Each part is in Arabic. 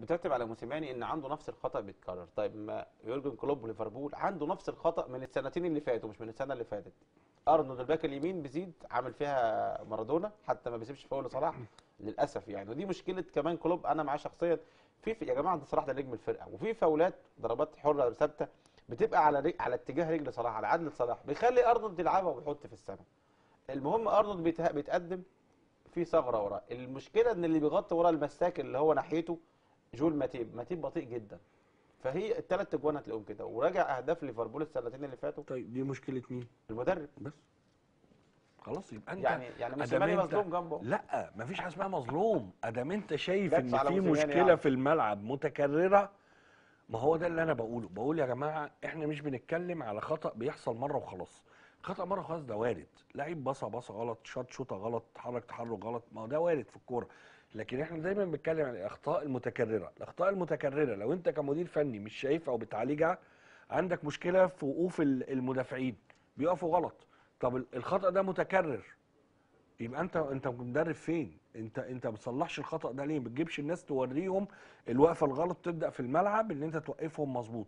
بترتب على موسيماني ان عنده نفس الخطا بيتكرر. طيب ما يورجن كلوب وليفربول عنده نفس الخطا من السنتين اللي فاتوا مش من السنه اللي فاتت. ارنولد الباك اليمين بيزيد عامل فيها مارادونا حتى ما بيسيبش فاول لصلاح للاسف يعني، ودي مشكله كمان كلوب انا معاه شخصيا. في يا جماعه صلاح ده نجم الفرقه، وفي فاولات ضربات حره ثابته بتبقى على اتجاه رجل صلاح، على عدل صلاح، بيخلي ارنولد يلعبها ويحط في السماء. المهم ارنولد بيتقدم في ثغره وراه. المشكله ان اللي بيغطي وراه المساك اللي هو ناحيته جول ماتيب بطيء جدا. فهي الثلاث اجوان هتلاقيهم كده، وراجع اهداف ليفربول السنتين اللي فاتوا. طيب دي مشكله مين؟ المدرب بس. خلاص يبقى انت يعني موسيماني مظلوم جنبه. لا مفيش حاجه اسمها مظلوم، ادام انت شايف ان في مشكله يعني في الملعب متكرره. ما هو ده اللي انا بقوله، بقول يا جماعه احنا مش بنتكلم على خطا بيحصل مره وخلاص، خطا مره وخلاص ده وارد، لعيب بصه غلط، شوطه غلط، تحرك غلط، ما هو ده وارد في الكوره. لكن احنا دايما بنتكلم عن الاخطاء المتكرره، الاخطاء المتكرره لو انت كمدير فني مش شايفها او بتعالجها عندك مشكله في وقوف المدافعين، بيقفوا غلط. طب الخطا ده متكرر يبقى انت مدرب فين؟ انت ما بتصلحش الخطا ده ليه؟ ما بتجيبش الناس توريهم الوقفه الغلط تبدا في الملعب ان انت توقفهم مظبوط.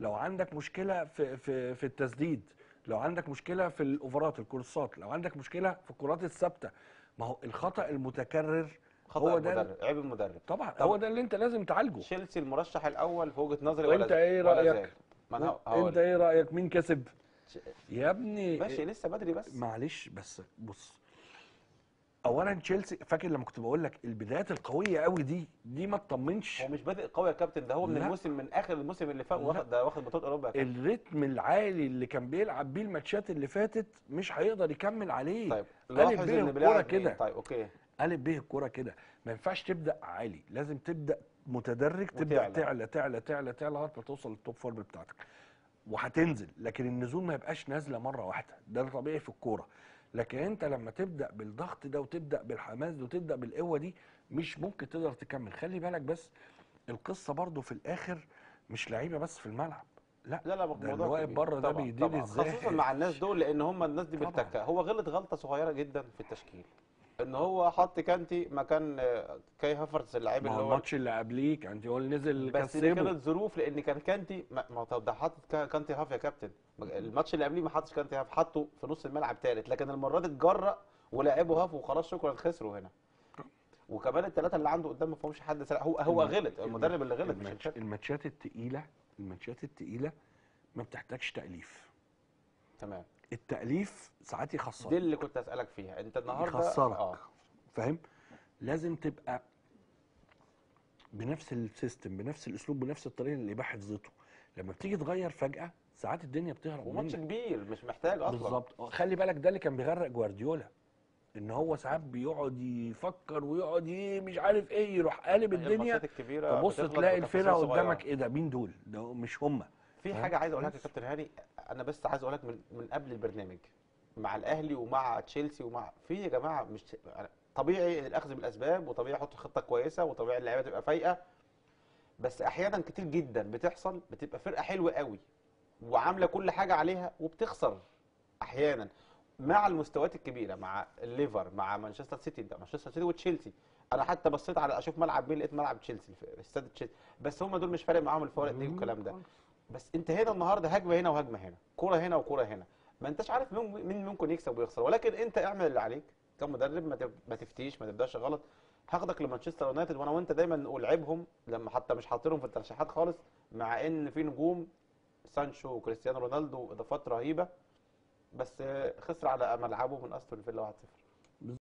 لو عندك مشكله في التسديد، لو عندك مشكله في الاوفرات الكورسات، لو عندك مشكله في الكرات الثابته، ما هو الخطا المتكرر هو ده عيب المدرب طبعا. هو ده اللي انت لازم تعالجه. تشيلسي المرشح الاول في وجهه نظري، ولا انت ايه رايك؟ انت ايه رايك مين كسب؟ يا ابني ماشي لسه بدري بس معلش بس بص، اولا تشيلسي فاكر لما كنت بقول لك البدايات القويه قوي دي ما تطمنش. هو مش بادئ قوي يا كابتن، ده هو من الموسم من اخر الموسم اللي فات واخد بطوله اوروبا. الريتم العالي اللي كان بيلعب بيه الماتشات اللي فاتت مش هيقدر يكمل عليه. طيب لاحظ ان بيلعب كده. طيب اوكي الكوره كده ما ينفعش تبدا عالي، لازم تبدا متدرج، تبدا تعلى تعلى تعلى تعلى لغايه ما توصل للتوب فورم بتاعتك وهتنزل، لكن النزول ما يبقاش نازله مره واحده، ده طبيعي في الكوره. لكن انت لما تبدا بالضغط ده وتبدا بالحماس ده وتبدا بالقوه دي مش ممكن تقدر تكمل. خلي بالك بس القصه برضو في الاخر مش لعيبه بس في الملعب، لا لا لا الموضوع واقف بره ده بيدير ازاي خصوصا مع الناس دول، لان هم الناس دي بتتكه. هو غلط غلطه صغيره جدا في التشكيل، ان هو حط كانتي مكان كاي هافرتس اللاعب اللي هو الماتش اللي قبليه كانتي هو اللي نزل بس كسبه. كانت ظروف لان كان كانتي ما ده حاطط كانتي هاف يا كابتن، الماتش اللي قبليه ما حطش كانتي هاف، حطه في نص الملعب ثالث، لكن المره دي اتجرأ ولعبه هاف وخلاص شكرا خسروا هنا. وكمان الثلاثه اللي عنده قدام ما فيهمش حد هو غلط، المدرب اللي غلط. الماتشات الثقيله ما بتحتاجش تأليف. تمام، التأليف ساعات يخسرك، دي اللي كنت اسألك فيها. انت النهارده يخسرك فاهم، لازم تبقى بنفس السيستم بنفس الاسلوب بنفس الطريقه اللي بقى حفظته. لما بتيجي تغير فجأه ساعات الدنيا بتهرب، وماتش كبير مش محتاج اصلا. بالظبط، خلي بالك ده اللي كان بيغرق جوارديولا، ان هو ساعات بيقعد يفكر ويقعد مش عارف ايه، يروح قالب الدنيا تبص تلاقي الفرقه قدامك ايه ده مين دول، ده مش هم. في حاجه عايز اقولها لك يا كابتن هاني، انا بس عايز اقول لك من قبل البرنامج مع الاهلي ومع تشيلسي ومع في يا جماعه مش طبيعي الاخذ بالاسباب، وطبيعي احط خطه كويسه، وطبيعي اللعيبه تبقى فايقه، بس احيانا كتير جدا بتحصل بتبقى فرقه حلوه قوي وعامله كل حاجه عليها وبتخسر احيانا مع المستويات الكبيره، مع الليفر، مع مانشستر سيتي، ده مانشستر سيتي وتشيلسي. انا حتى بصيت على اشوف ملعب مين، لقيت ملعب تشيلسي استاد تشيلسي، بس هم دول مش فارق معاهم الفوارق دي والكلام ده. بس انت هنا النهارده هجمه هنا وهجمه هنا، كوره هنا وكوره هنا، ما انتش عارف مين ممكن يكسب ويخسر، ولكن انت اعمل اللي عليك كمدرب، ما تفتيش، ما تبداش غلط. هاخدك لمانشستر يونايتد، وانا وانت دايما نقول عيبهم لما حتى مش حاطينهم في الترشيحات خالص، مع ان في نجوم سانشو وكريستيانو رونالدو اضافات رهيبه، بس خسر على ملعبه من استون فيلا 1-0.